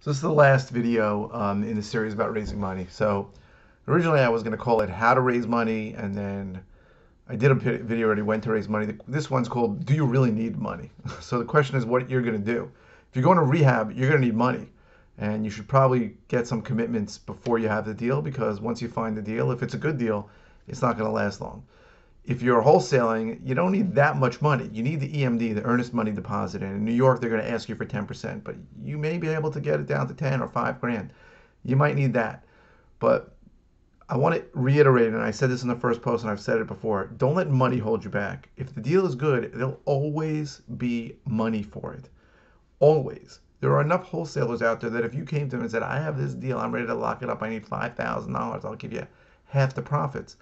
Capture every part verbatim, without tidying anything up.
So this is the last video um, in the series about raising money. So originally I was going to call it How to Raise Money, and then I did a video already, When to Raise Money. This one's called Do You Really Need Money? So the question is what you're going to do. If you're going to rehab, you're going to need money, and you should probably get some commitments before you have the deal, because once you find the deal, if it's a good deal, it's not going to last long. If you're wholesaling, you don't need that much money. You need the E M D, the earnest money deposit. And in New York, they're going to ask you for ten percent, but you may be able to get it down to ten or five grand. You might need that. But I want to reiterate, and I said this in the first post and I've said it before, don't let money hold you back. If the deal is good, there'll always be money for it. Always. There are enough wholesalers out there that if you came to them and said, I have this deal, I'm ready to lock it up, I need five thousand dollars, I'll give you half the profits,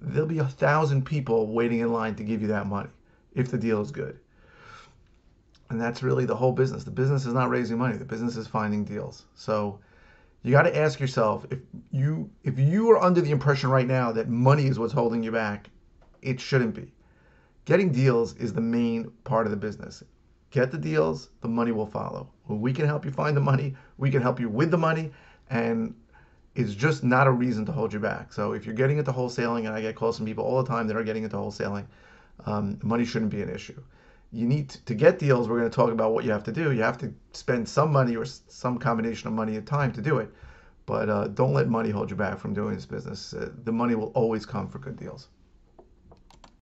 there'll be a thousand people waiting in line to give you that money if the deal is good. And that's really the whole business. The business is not raising money. The business is finding deals. So you got to ask yourself, if you if you are under the impression right now that money is what's holding you back, it shouldn't be. Getting deals is the main part of the business. Get the deals, the money will follow. We can help you find the money. We can help you with the money. And it's just not a reason to hold you back. So if you're getting into wholesaling, and I get calls from people all the time that are getting into wholesaling, um, money shouldn't be an issue. You need to, to get deals. We're going to talk about what you have to do. You have to spend some money or some combination of money and time to do it. But uh, don't let money hold you back from doing this business. Uh, the money will always come for good deals.